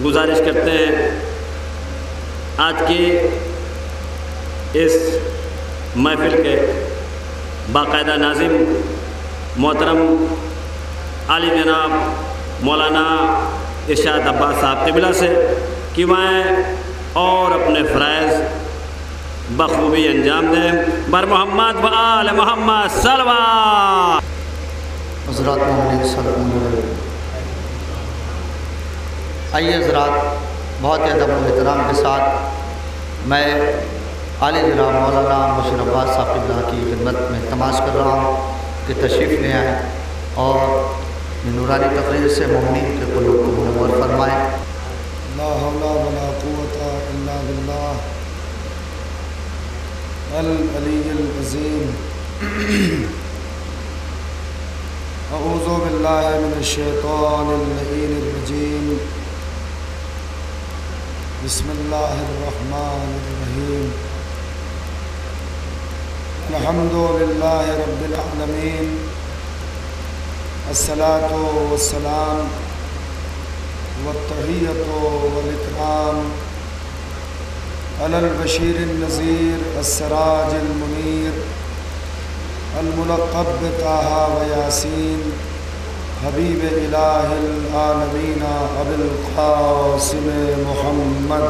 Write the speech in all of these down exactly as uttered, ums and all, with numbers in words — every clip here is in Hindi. गुजारिश करते हैं आज के इस महफिल के बाकायदा नाजिम मोहतरम आली जनाब मौलाना इरशाद अब्बास साहब क़िबला से कि वह और अपने फ़राइज़ बखूबी अंजाम दें। बर मोहम्मद व आल मोहम्मद सल्लल्लाहु अलैहि वसल्लम। आइए हज़रात, बहुत अदब और एहतराम के साथ मैं आली जनाब मौलाना मुशीर अब्बास साहब की खिदमत में तमाश कर रहा हूँ कि तशरीफ़ ले आएँ और नूरानी तकरीर से मोमिन के क़ुलूब को मुनव्वर फरमाएँ। ला हौला वला कुव्वता इल्ला बिल्लाह अल अलीयुल अज़ीम। अऊज़ु बिल्लाहि मिनश शैतानिर रजीम। बिस्मिल्लाहिर्रहमानिर्रहीम। अल्हम्दुलिल्लाहि रब्बिल आलमीन। अस्सलातु वस्सलाम वत्तहियतु वलिकराम अलल बशीरिन नज़ीर अस्सराजिल मुनीर अलमुलक़ब बिताहा व यासीन हबीब इलाहिल आलमीन अबुल क़ासिम मुहम्मद।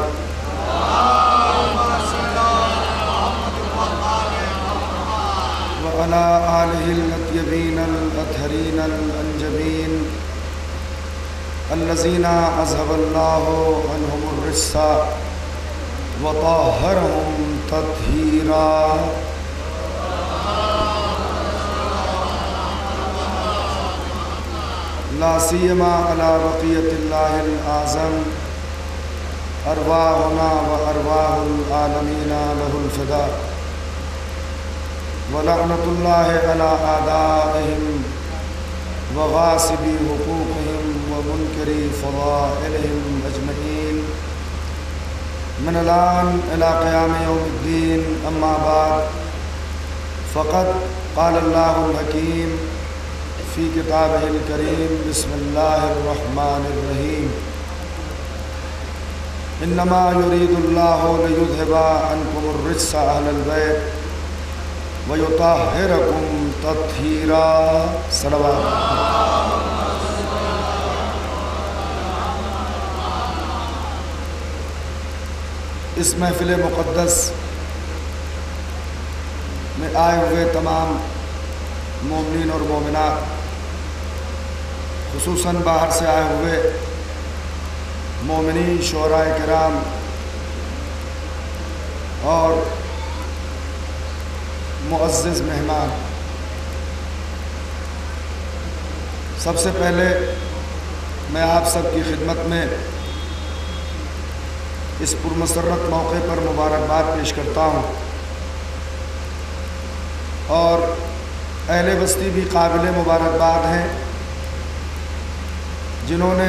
व अला आलिहिल अत्यबीन अतहरीन अंजबीन अल्लज़ीना अज़हबल्लाहु अन्हुमुर रिस्सा व ताहरहुम तत्हीरा। ला सियमा अला बक़ियतिल्लाहिल आज़म अरवाहुना व अरवाहुल आलमीना लहुल फ़िदा व लअनतुल्लाहि अला आदाइहिम व गासिबी हुकूक़िहिम व मुनकिरी फ़ज़ाइलिहिम अजमईन मिनलान इला क़ियाम यौमिद्दीन। अम्मा बाद फ़क़द क़ालल्लाहुल हकीम फ़ी किताबिहिल करीम। बिस्मिल्लाहिर्रहमानिर्रहीम। इन्नमा युरीदुल्लाहु लियुज़हिबा अन्कुमुर्रिज्सा अहलल बैत व युतहिरकुम तत्हीरा। सलावत। इस महफिल मुक़द्दस में आए हुए तमाम मोमिनीन और मोमिनात, खुसूसन बाहर से आए हुए मोमिनीन शोराए किराम और मुअज़्ज़िज़ मेहमान, सबसे पहले मैं आप सब की खिदमत में इस पुरमसर्रत मौके पर मुबारकबाद पेश करता हूँ और अहले बस्ती भी काबिल मुबारकबाद हैं जिन्होंने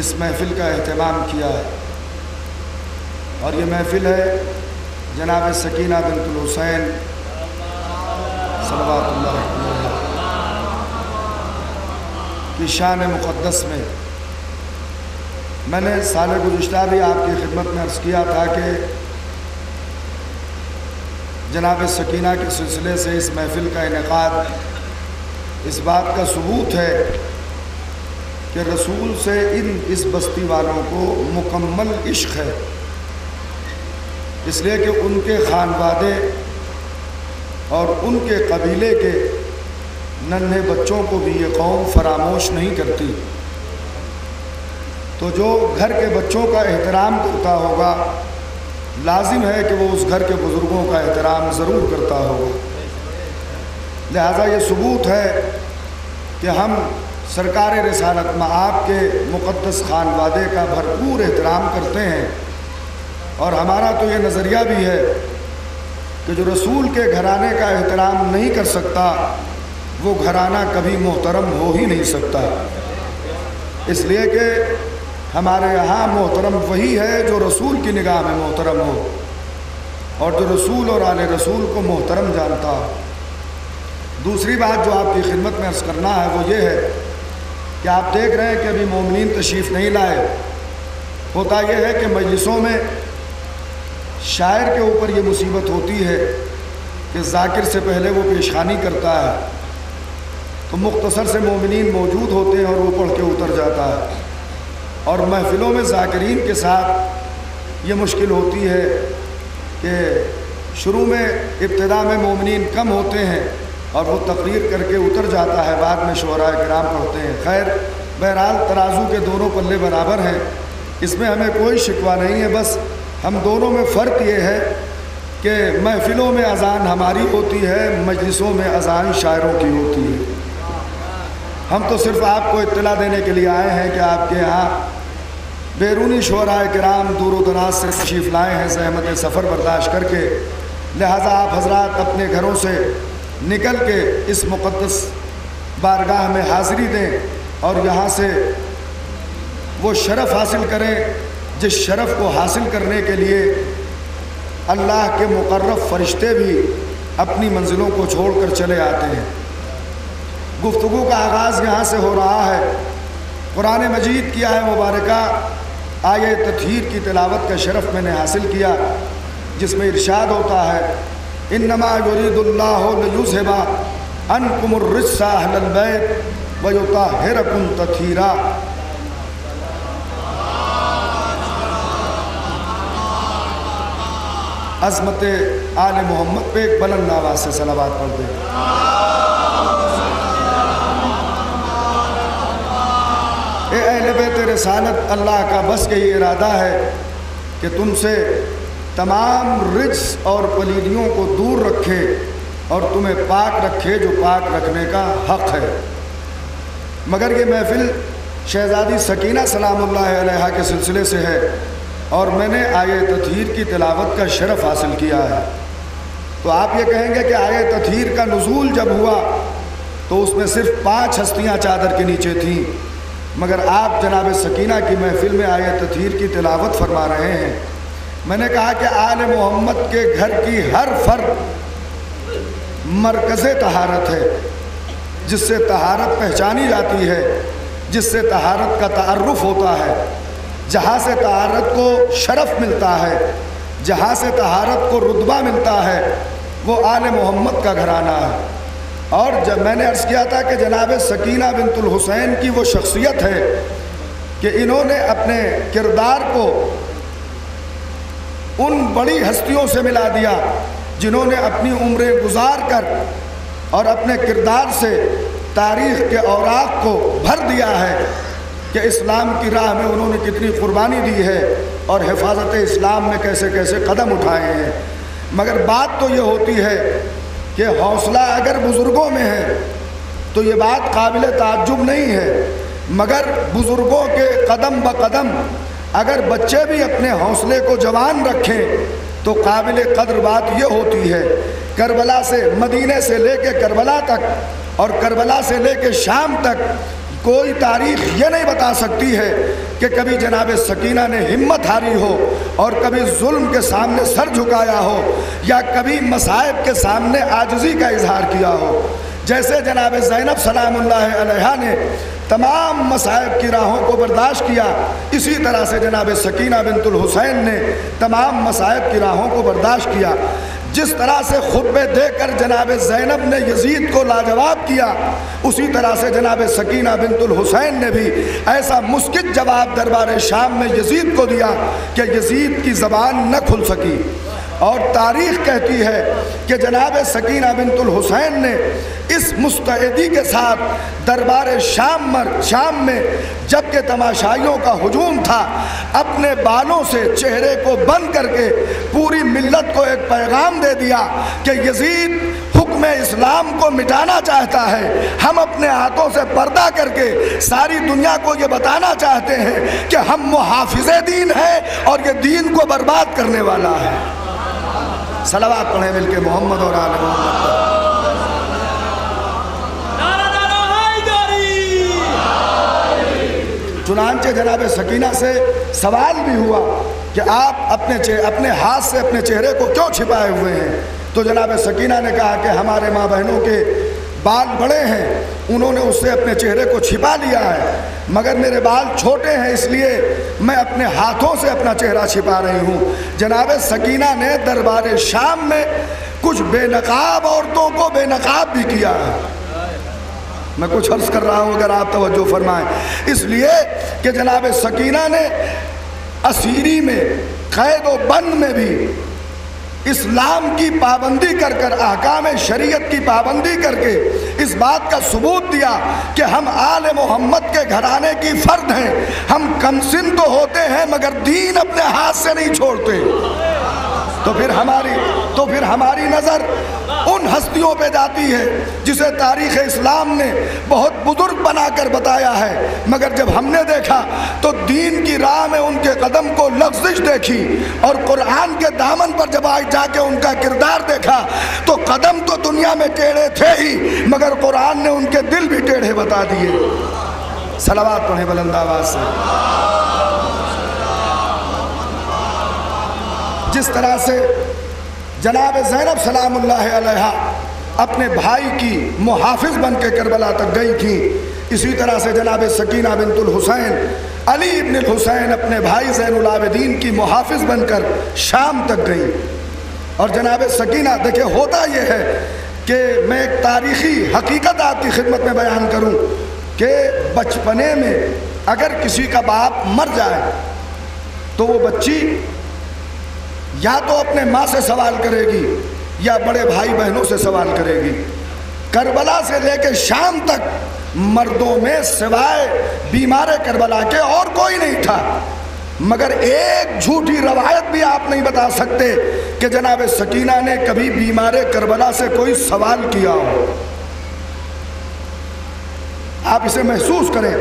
इस महफ़िल का अहतमाम किया है। और ये महफ़िल है जनाब सकीना बिन्त हुसैन सल्लल्लाहु अलैहि वसल्लम की शान मुक़द्दस में। मैंने साल गुज़िश्ता भी आपकी खिदमत में अर्ज़ किया था कि जनाब सकीना के सिलसिले से इस महफ़िल का इनेकाद इस बात का सबूत है कि रसूल से इन इस बस्ती वालों को मुकम्मल इश्क है, इसलिए कि उनके खानवादे और उनके कबीले के नन्हे बच्चों को भी ये कौम फरामोश नहीं करती। तो जो घर के बच्चों का एहतराम करता होगा लाजिम है कि वो उस घर के बुज़ुर्गों का एहतराम ज़रूर करता होगा। लिहाजा ये सबूत है कि हम सरकार रिसालत में आपके मुक़द्दस खान वादे का भरपूर एहतराम करते हैं और हमारा तो ये नज़रिया भी है कि जो रसूल के घराने का एहतराम नहीं कर सकता वो घराना कभी मोहतरम हो ही नहीं सकता, इसलिए कि हमारे यहाँ मोहतरम वही है जो रसूल की निगाह में मोहतरम हो और जो रसूल और आले रसूल को मोहतरम जानता हो। दूसरी बात जो आपकी खिदमत में अर्ज़ करना है वो ये है कि आप देख रहे हैं कि अभी मोमिनीन तशरीफ़ नहीं लाए। होता यह है कि मजलिसों में शायर के ऊपर ये मुसीबत होती है कि जाकिर से पहले वो पेशानी करता है तो मुख्तसर से मोमिनीन मौजूद होते हैं और वो पढ़ के उतर जाता है। और महफिलों में जाकिरीन के साथ ये मुश्किल होती है कि शुरू में इब्तिदा में मोमिनीन कम होते हैं और वो तकरीर करके उतर जाता है, बाद में शोराए किराम पढ़ते हैं। खैर बहरहाल तराजू के दोनों पल्ले बराबर हैं, इसमें हमें कोई शिकवा नहीं है। बस हम दोनों में फ़र्क ये है कि महफिलों में अजान हमारी होती है, मजलिसों में अजान शायरों की होती है। हम तो सिर्फ़ आपको इत्तला देने के लिए आए हैं कि आपके यहाँ बैरूनी शोराए किराम दूर दराज से तशरीफ़ लाए हैं, ज़हमत सफ़र बर्दाश्त करके। लिहाजा आप हजरात अपने घरों से निकल के इस मुक़द्दस बारगाह में हाज़िरी दें और यहाँ से वो शरफ़ हासिल करें जिस शरफ़ को हासिल करने के लिए अल्लाह के मुकर्रब फरिश्ते भी अपनी मंजिलों को छोड़कर चले आते हैं। गुफ्तगू का आगाज़ यहाँ से हो रहा है। कुरान मजीद की आय मुबारका आय तत्हीर की तिलावत का शरफ़ मैंने हासिल किया, जिसमें इरशाद होता है इन्नमा युरीदुल्लाहु लियुज़हिबा अन्कुमुर्रिज्सा अहलल बैत व युतहिरकुम तत्हीरा। अज़मत आले मोहम्मद पे एक बुलंद आवाज़ से सलावत पढ़ दें। ए अहले बैत रिसालत, अल्लाह का बस के ये इरादा है कि तुमसे तमाम रिज्स और पलीदियों को दूर रखे और तुम्हें पाक रखे जो पाक रखने का हक़ है। मगर ये महफिल शहज़ादी सकीना सलामुल्लाह अलैहा के सिलसिले से है और मैंने आये तथीर की तिलावत का शरफ़ हासिल किया है। तो आप ये कहेंगे कि आये तथीर का नुज़ूल जब हुआ तो उसमें सिर्फ़ पाँच हस्तियाँ चादर के नीचे थीं, मगर आप जनाब सकीना की महफिल में आये तथीर की तिलावत फरमा रहे हैं। मैंने कहा कि आले मोहम्मद के घर की हर फर्द मरकज़े तहारत है, जिससे तहारत पहचानी जाती है, जिससे तहारत का तारुफ होता है, जहाँ से तहारत को शरफ़ मिलता है, जहाँ से तहारत को रुतबा मिलता है, वो आले मोहम्मद का घराना है। और जब मैंने अर्ज़ किया था कि जनाब सकीना बिन्तुल हुसैन की वो शख्सियत है कि इन्होंने अपने किरदार को उन बड़ी हस्तियों से मिला दिया जिन्होंने अपनी उम्रें गुजार कर और अपने किरदार से तारीख़ के औराक को भर दिया है कि इस्लाम की राह में उन्होंने कितनी क़ुर्बानी दी है और हिफाजत इस्लाम में कैसे कैसे कदम उठाए हैं। मगर बात तो ये होती है कि हौसला अगर बुज़ुर्गों में है तो ये बात काबिल ताज्जुब नहीं है, मगर बुज़ुर्गों के कदम ब कदम अगर बच्चे भी अपने हौसले को जवान रखें तो काबिल कद्र बात यह होती है। करबला से मदीने से लेके करबला तक और करबला से लेके शाम तक कोई तारीख़ ये नहीं बता सकती है कि कभी जनाब सकीना ने हिम्मत हारी हो और कभी जुल्म के सामने सर झुकाया हो या कभी मसाइब के सामने आजज़ी का इजहार किया हो। जैसे जनाब ज़ैनब सलामुल्लाह अलैहा ने तमाम मसाइब की राहों को बर्दाश्त किया, इसी तरह से जनाब सकीना बिन्तुल हुसैन ने तमाम मसाइब की राहों को बर्दाश्त किया। जिस तरह से खुतबे देकर जनाब ज़ैनब ने यजीद को लाजवाब किया, उसी तरह से जनाब सकीना बिन्तुल हुसैन ने भी ऐसा मुस्किल जवाब दरबार शाम में यजीद को दिया कि यजीद की ज़बान न खुल सकी। और तारीख़ कहती है कि जनाब सकीना बिन्तुल हुसैन ने इस मुस्तैदी के साथ दरबार शाम में शाम में जबकि तमाशाइयों का हुजूम था, अपने बालों से चेहरे को बंद करके पूरी मिल्लत को एक पैगाम दे दिया कि यजीद हुक्म इस्लाम को मिटाना चाहता है, हम अपने हाथों से पर्दा करके सारी दुनिया को ये बताना चाहते हैं कि हम मुहाफिज़े दीन हैं और ये दीन को बर्बाद करने वाला है। सलावत पढ़ें मिलके मोहम्मद और आले मोहम्मद पर। चुनांचे जनाब सकीना से सवाल भी हुआ कि आप अपने अपने हाथ से अपने चेहरे को क्यों छिपाए हुए हैं, तो जनाब सकीना ने कहा कि हमारे माँ बहनों के बाल बड़े हैं, उन्होंने उससे अपने चेहरे को छिपा लिया है, मगर मेरे बाल छोटे हैं इसलिए मैं अपने हाथों से अपना चेहरा छिपा रही हूँ। जनाब सकीना ने दरबार शाम में कुछ बेनकाब औरतों को बेनकाब भी किया है। मैं कुछ अर्ज़ कर रहा हूँ, अगर आप तवज्जो फरमाएं। इसलिए कि जनाब सकीना ने असीरी में, कैद व बंद में भी इस्लाम की पाबंदी कर कर, अहकाम शरीयत की पाबंदी करके इस बात का सबूत दिया कि हम आले मोहम्मद के घराने की फ़र्द हैं। हम कमसिन तो होते हैं मगर दीन अपने हाथ से नहीं छोड़ते। तो फिर हमारी तो फिर हमारी नज़र उन हस्तियों पे जाती है जिसे तारीख़ इस्लाम ने बहुत बुज़ुर्ग बनाकर बताया है, मगर जब हमने देखा तो दीन की राह में उनके कदम को लफ्ज़िश देखी और कुरान के दामन पर जब आज जाके उनका किरदार देखा तो कदम तो दुनिया में टेढ़े थे ही, मगर कुरान ने उनके दिल भी टेढ़े बता दिए। सलावत पढ़ें बुलंद आवाज़ से। जिस तरह से जनाब ज़ैनब सलामुल्लाह अलैहा अपने भाई की मुहाफिज बन के करबला तक गई थी, इसी तरह से जनाब सकीना बिन्तुल हुसैन, अली इब्न हुसैन अपने भाई ज़ैनुल आबदीन की मुहाफिज बनकर शाम तक गई। और जनाब सकीना, देखिए होता यह है कि मैं एक तारीख़ी हकीकत आपकी खिदमत में बयान करूं कि बचपने में अगर किसी का बाप मर जाए तो वो बच्ची या तो अपने माँ से सवाल करेगी या बड़े भाई बहनों से सवाल करेगी। करबला से लेकर शाम तक मर्दों में सिवाय बीमारे करबला के और कोई नहीं था, मगर एक झूठी रवायत भी आप नहीं बता सकते कि जनाब सकीना ने कभी बीमारे करबला से कोई सवाल किया हो। आप इसे महसूस करें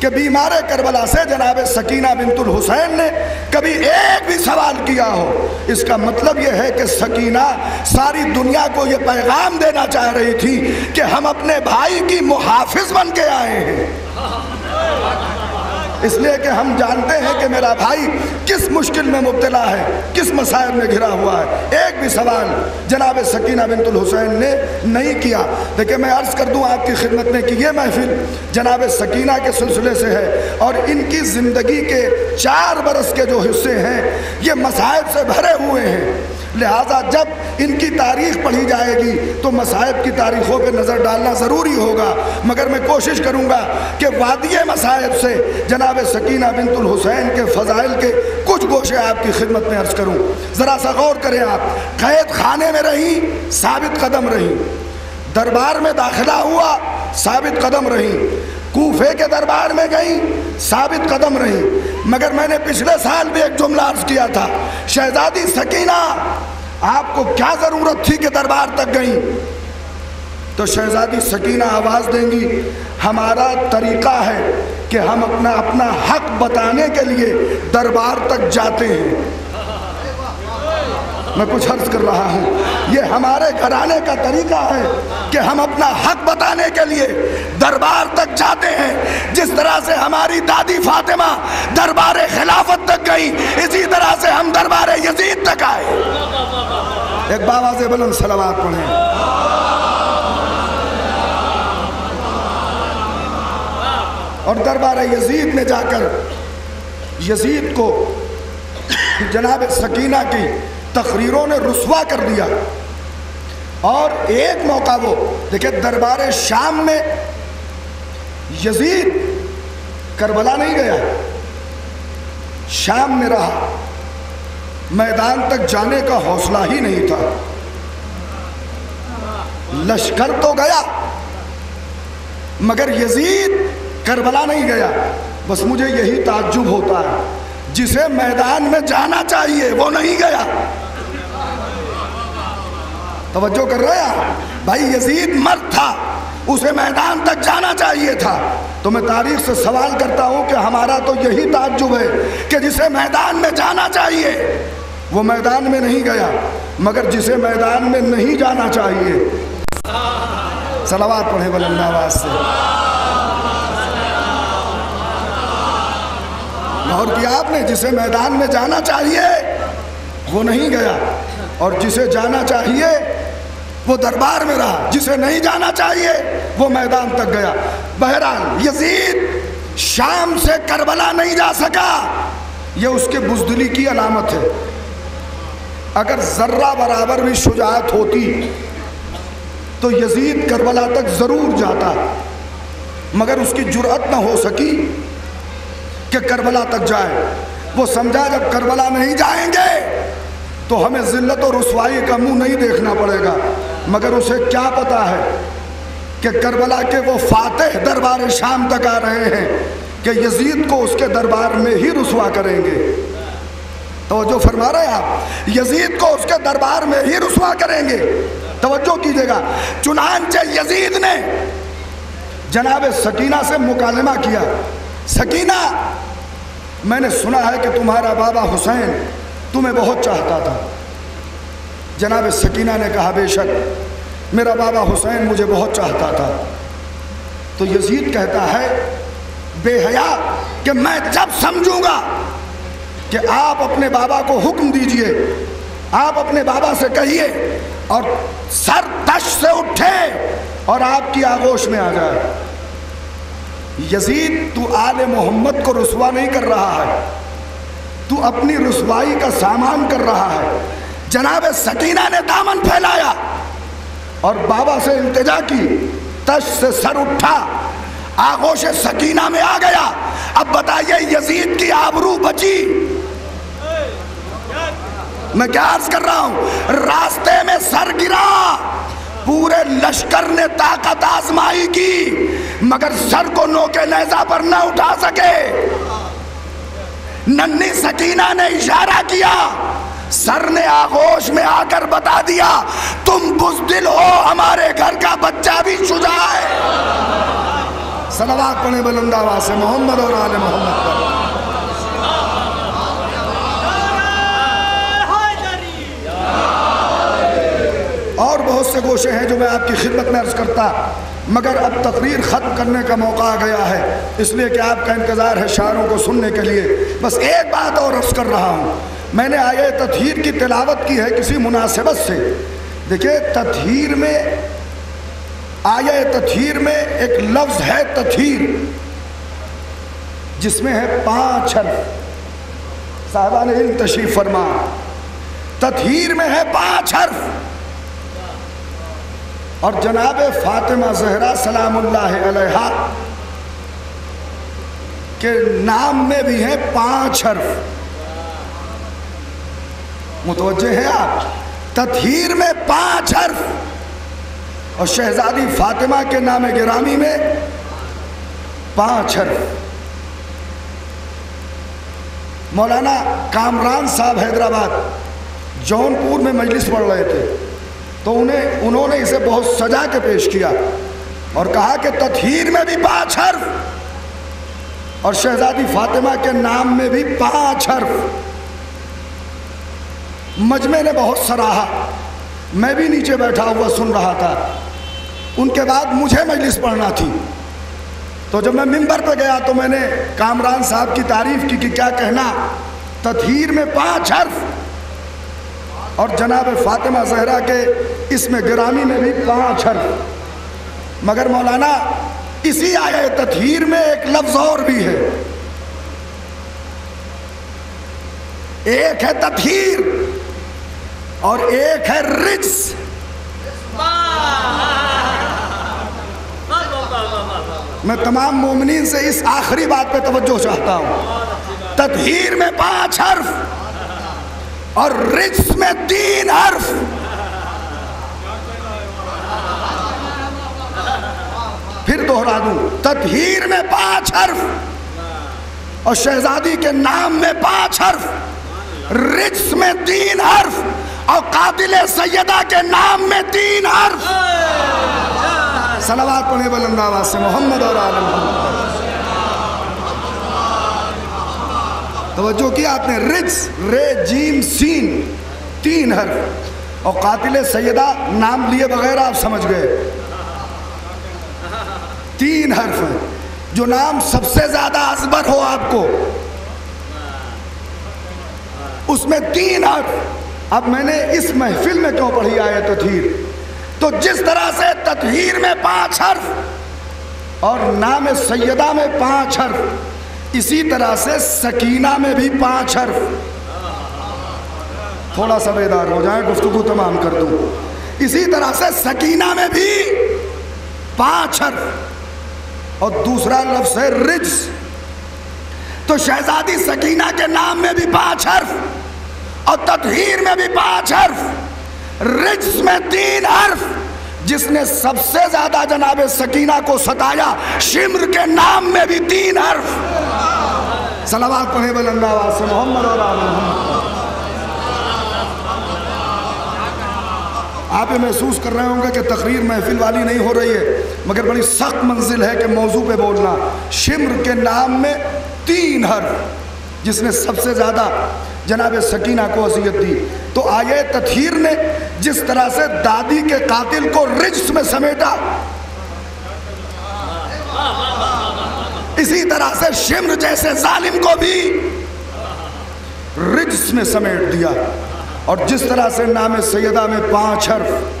कि बीमारे करबला से जनाब सकीना बिन्तुल हुसैन ने कभी एक भी सवाल किया हो। इसका मतलब यह है कि सकीना सारी दुनिया को ये पैगाम देना चाह रही थी कि हम अपने भाई की मुहाफिज बन के आए हैं, इसलिए कि हम जानते हैं कि मेरा भाई किस मुश्किल में मुब्तला है, किस मसाइल में घिरा हुआ है। एक भी सवाल जनाब सकीना बिन्तुल हुसैन ने नहीं किया। देखिए मैं अर्ज़ कर दूं आपकी खिदमत में कि ये महफिल जनाब सकीना के सिलसिले से है और इनकी ज़िंदगी के चार बरस के जो हिस्से हैं ये मसाइब से भरे हुए हैं, लिहाजा जब इनकी तारीख़ पढ़ी जाएगी तो मसाइब की तारीख़ों पर नज़र डालना ज़रूरी होगा। मगर मैं कोशिश करूँगा कि वादिय मसाइब से जनाब सकीना बिन्तुल हुसैन के फ़ज़ाइल के कुछ गोशे आपकी खिदमत में अर्ज़ करूँ। ज़रा सा गौर करें आप। कैद खाने में रही, साबित कदम रही। दरबार में दाखिला हुआ, साबित कदम रही। कूफे के दरबार में गई, साबित कदम रही। मगर मैंने पिछले साल भी एक जुमला अर्ज किया था, शहजादी सकीना आपको क्या ज़रूरत थी कि दरबार तक गई? तो शहजादी सकीना आवाज़ देंगी, हमारा तरीक़ा है कि हम अपना अपना हक बताने के लिए दरबार तक जाते हैं। मैं कुछ अर्ज़ कर रहा हूँ, ये हमारे घराने का तरीक़ा है कि हम अपना हक बताने के लिए दरबार तक जाते हैं। जिस तरह से हमारी दादी फातिमा दरबार खिलाफत तक गई, इसी तरह से हम दरबार यजीद तक आए। एक बावाज़े बुलंद सलावत पढ़ें। और दरबार यजीद में जाकर यजीद को जनाब सकीना की तकरीरों ने रुस्वा कर दिया। और एक मौका वो देखिए, दरबार शाम में यजीद करबला नहीं गया, शाम में रहा। मैदान तक जाने का हौसला ही नहीं था। लश्कर तो गया मगर यजीद करबला नहीं गया। बस मुझे यही ताज्जुब होता है, जिसे मैदान में जाना चाहिए वो नहीं गया। तवज्जो कर रहे हैं भाई, यजीद मर्द था, उसे मैदान तक जाना चाहिए था। तो मैं तारीख से सवाल करता हूँ कि हमारा तो यही ताज्जुब है कि जिसे मैदान में जाना चाहिए वो मैदान में नहीं गया, मगर जिसे मैदान में नहीं जाना चाहिए। सलावत पढ़ें बुलंद आवाज़ से। और कि आपने जिसे मैदान में जाना चाहिए वो नहीं गया और जिसे जाना चाहिए वो दरबार में रहा, जिसे नहीं जाना चाहिए वो मैदान तक गया। बहरहाल यजीद शाम से करबला नहीं जा सका, ये उसके बुजदली की अलामत है। अगर ज़र्रा बराबर भी शुजाअत होती तो यजीद करबला तक ज़रूर जाता, मगर उसकी जुर्अत न हो सकी कि करबला तक जाए। वो समझा जब करबला नहीं जाएंगे तो हमें ज़िल्लत और रुसवाई का मुंह नहीं देखना पड़ेगा, मगर उसे क्या पता है कि करबला के वो फातिह दरबार शाम तक आ रहे हैं कि यजीद को उसके दरबार में ही रुसवा करेंगे। तवज्जो फरमा रहे आप, यजीद को उसके दरबार में ही रुसवा करेंगे। तवज्जो कीजिएगा, चुनांचे यजीद ने जनाब सकीना से मुकालमा किया। सकीना, मैंने सुना है कि तुम्हारा बाबा हुसैन तुम्हें बहुत चाहता था। जनाब सकीना ने कहा, बेशक मेरा बाबा हुसैन मुझे बहुत चाहता था। तो यजीद कहता है, बेहया, कि मैं जब समझूंगा कि आप अपने बाबा को हुक्म दीजिए, आप अपने बाबा से कहिए और सर तश से उठे और आपकी आगोश में आ जाए। यजीद, तू आले मोहम्मद को रुसवा नहीं कर रहा है, तू अपनी रुसवाई का सामान कर रहा है। जनाब सकीना ने दामन फैलाया और बाबा से इल्तिजा की, तश से सर उठा, आगोश सकीना में आ गया। अब बताइए यजीद की आबरू बची? मैं क्या अर्ज कर रहा हूं, रास्ते में सर गिरा, पूरे लश्कर ने ताकत आजमाई की, मगर सर को नोके नेजा पर न उठा सके। नन्ही सकीना ने इशारा किया, सर ने आगोश में आकर बता दिया, तुम बुज़दिल हो, हमारे घर का बच्चा भी शुजा है। सलावत पढ़ें बुलंद आवाज़ से मोहम्मद और आले मोहम्मद पर। और बहुत से गोशे हैं जो मैं आपकी खिदमत में अर्ज करता, मगर अब तकरीर ख़त्म करने का मौका आ गया है, इसलिए कि आपका इंतज़ार है शायरों को सुनने के लिए। बस एक बात और अर्ज़ कर रहा हूँ, मैंने आये ततहीर की तिलावत की है किसी मुनासिबत से। देखिए ततहीर में, आये ततहीर में एक लफ्ज़ है ततहीर, जिसमें है पाँच हर्फ। साहबान इल्म तशरीफ़ फरमा, ततहीर में है पाँच हर्फ। और जनाब फातिमा जहरा सलामुल्लाह अलैहा के नाम में भी है पांच हर्फ। मुतवज्जे हैं आप, ततहीर में पांच हर्फ और शहजादी फातिमा के नाम गिरामी में पांच हर्फ। मौलाना कामरान साहब हैदराबाद, जौनपुर में मजलिस पढ़ रहे थे, तो उन्हें उन्होंने इसे बहुत सजा के पेश किया और कहा कि ततहीर में भी पाँच हर्फ और शहजादी फातिमा के नाम में भी पाँच हर्फ। मजमे ने बहुत सराहा, मैं भी नीचे बैठा हुआ सुन रहा था। उनके बाद मुझे मजलिस पढ़ना थी, तो जब मैं मिंबर पर गया तो मैंने कामरान साहब की तारीफ की कि क्या कहना, ततहीर में पाँच हर्फ और जनाब फातिमा जहरा के इसमें गिरामी में भी पाँच हर्फ। मगर मौलाना इसी आये ततहीर में एक लफ्ज़ और भी है। एक है ततहीर और एक है रिज्स। मैं तमाम मोमिनीन से इस आखिरी बात पे तवज्जो चाहता हूँ, ततहीर में पाँच हर्फ और रिज्स में तीन हर्फ। फिर दोहरा दूं, ततहीर में पांच हर्फ और शहजादी के नाम में पांच हर्फ, रिज्स में तीन हर्फ और कातिले सैयदा के नाम में तीन हर्फ। सलावत पढ़ें बुलंद आवाज़ से मोहम्मद और आले मोहम्मद। तवज्जो किया आपने, रिज्स रे जीम सीन तीन हर्फ और कातिले सैयदा नाम लिए बगैर आप समझ गए तीन हर्फ है। जो नाम सबसे ज्यादा अजबर हो आपको, उसमें तीन हर्फ। अब मैंने इस महफिल में क्यों पढ़ी आयत ततहीर? तो जिस तरह से ततहीर में पांच हर्फ और नाम सैयदा में पांच हर्फ, इसी तरह से सकीना में भी पांच हर्फ। थोड़ा सा बेदार हो जाए, गुफ्तगू तमाम कर दूं। इसी तरह से सकीना में भी पांच हर्फ और दूसरा लफ्ज़ है रिज्ज, तो शहजादी सकीना के नाम में भी पांच हर्फ और ततहीर में भी पांच हर्फ, रिज्ज में तीन हर्फ। जिसने सबसे ज्यादा जनाबे सकीना को सताया, शिम्र के नाम में भी तीन हर्फ। सलावत पढ़े बुलंद आवाज़ से मोहम्मद और आले मोहम्मद। आप ये महसूस कर रहे होंगे कि तकरीर महफिल वाली नहीं हो रही है, मगर बड़ी सख्त मंजिल है कि मौजू पे बोलना। शिम्र के नाम में तीन हर्फ, जिसने सबसे ज़्यादा जनाब सकीना को अज़ियत दी। तो आये ततहीर ने जिस तरह से दादी के कातिल को रिज्स में समेटा, इसी तरह से शिम्र जैसे जालिम को भी रिज्स में समेट दिया। और जिस तरह से नाम सैयदा में पांच हर्फ,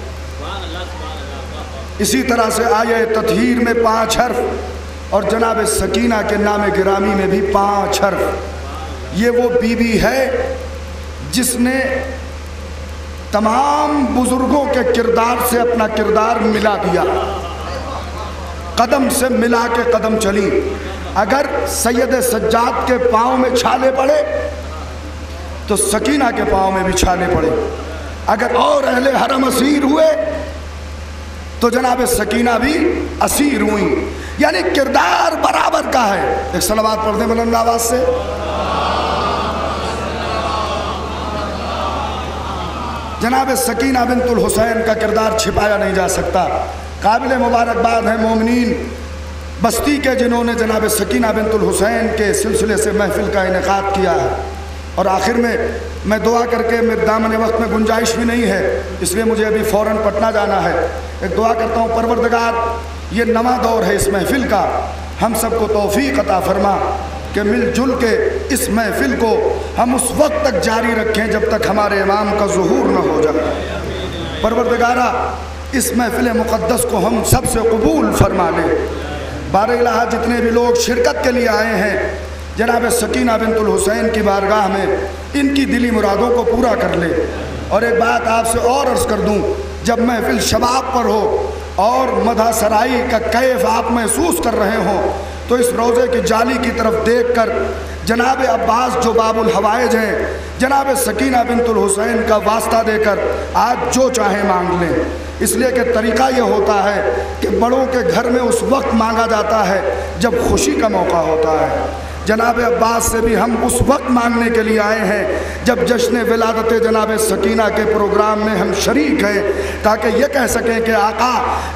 इसी तरह से आये ततहीर में पांच हर्फ और जनाब सकीना के नाम गिरामी में भी पांच हर्फ। ये वो बीबी है जिसने तमाम बुजुर्गों के किरदार से अपना किरदार मिला दिया, कदम से मिला के कदम चली। अगर सैयद सज्जाद के पाँव में छाले पड़े तो सकीना के पाँव में भी छाले पड़े, अगर और अहले हरम असीर हुए तो जनाब सकीना भी असीर हुई। यानी किरदार बराबर का है। एक सलावत पढ़ दें बुलंद आवाज से। जनाब सकीना बिन्तुल हुसैन का किरदार छिपाया नहीं जा सकता। काबिल मुबारकबाद है मोमिनीन बस्ती के जिन्होंने जनाब सकीना बिन्तुल हुसैन के सिलसिले से महफिल का इनेकाद किया है। और आखिर में मैं दुआ करके, मेरे दामने वक्त में गुंजाइश भी नहीं है, इसलिए मुझे अभी फ़ौरन पटना जाना है, एक दुआ करता हूँ परवरदगार, ये नवा दौर है इस महफिल का, हम सबको तौफीक अता फरमा कि मिलजुल के इस महफिल को हम उस वक्त तक जारी रखें जब तक हमारे इमाम का ज़ुहूर न हो जाए। परवरदगारा इस महफिल मुक़द्दस को हम सब से कबूल फरमा लें। बारे इलाहा जितने भी लोग शिरकत के लिए आए हैं, जनाब सकीना बिन्तुल हुसैन की बारगाह में इनकी दिली मुरादों को पूरा कर ले। और एक बात आपसे और अर्ज़ कर दूं, जब महफिल शबाब पर हो और मदासराई का कैफ़ आप महसूस कर रहे हों तो इस रोज़े की जाली की तरफ देख कर जनाब अब्बास जो बाबुल हवाइज हैं, जनाब सकीना बिन्तुल हुसैन का वास्ता देकर आज जो चाहे मांग लें। इसलिए कि तरीक़ा ये होता है कि बड़ों के घर में उस वक्त मांगा जाता है जब खुशी का मौका होता है। जनाब अब्बास से भी हम उस वक्त मांगने के लिए आए हैं जब जश्न विलादत जनाब सकीना के प्रोग्राम में हम शरीक हैं, ताकि ये कह सकें कि आका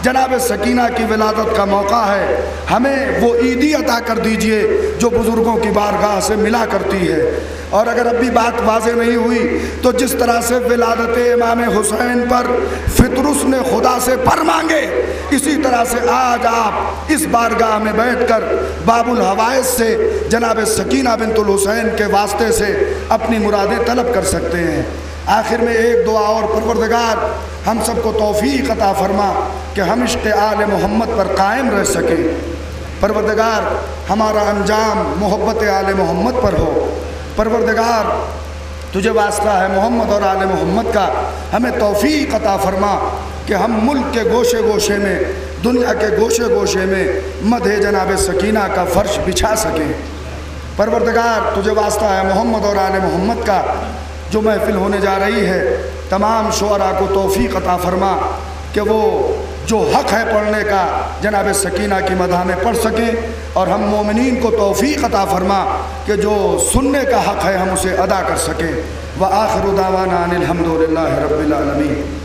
जनाब सकीना की विलादत का मौका है, हमें वो ईदी अता कर दीजिए जो बुज़ुर्गों की बारगाह से मिला करती है। और अगर अब भी बात वाजे नहीं हुई तो जिस तरह से विलादत इमाम हुसैन पर फितरुस ने खुदा से पर मांगे, इसी तरह से आज आप इस बारगाह में बैठकर बाबुल हवाइज से जनाब सकीना बिन्तुल हुसैन के वास्ते से अपनी मुरादें तलब कर सकते हैं। आखिर में एक दुआ और, परवरदगार हम सबको तौफीक अता फरमा कि हम इश्क़ आल मोहम्मद पर कायम रह सकें। परवरदगार हमारा अंजाम मोहब्बत आल मोहम्मद पर हो। परवरदगार तुझे वास्ता है मोहम्मद और आले मोहम्मद का, हमें तौफीक अता फरमा कि हम मुल्क के गोशे गोशे में, दुनिया के गोशे गोशे में मदहे जनाब सकीना का फर्श बिछा सकें। परवरदगार तुझे वास्ता है मोहम्मद और आले मोहम्मद का, जो महफिल होने जा रही है तमाम शुअरा को तौफीक अता फरमा कि वो जो हक़ है पढ़ने का जनाब सकीना की मदह में पढ़ सकें, और हम मोमिनीन को तौफीक अता फरमा कि जो सुनने का हक़ है हम उसे अदा कर सकें। व आखिर दावाना अनिल हम्दुलिल्लाह रब्बिल आलमीन।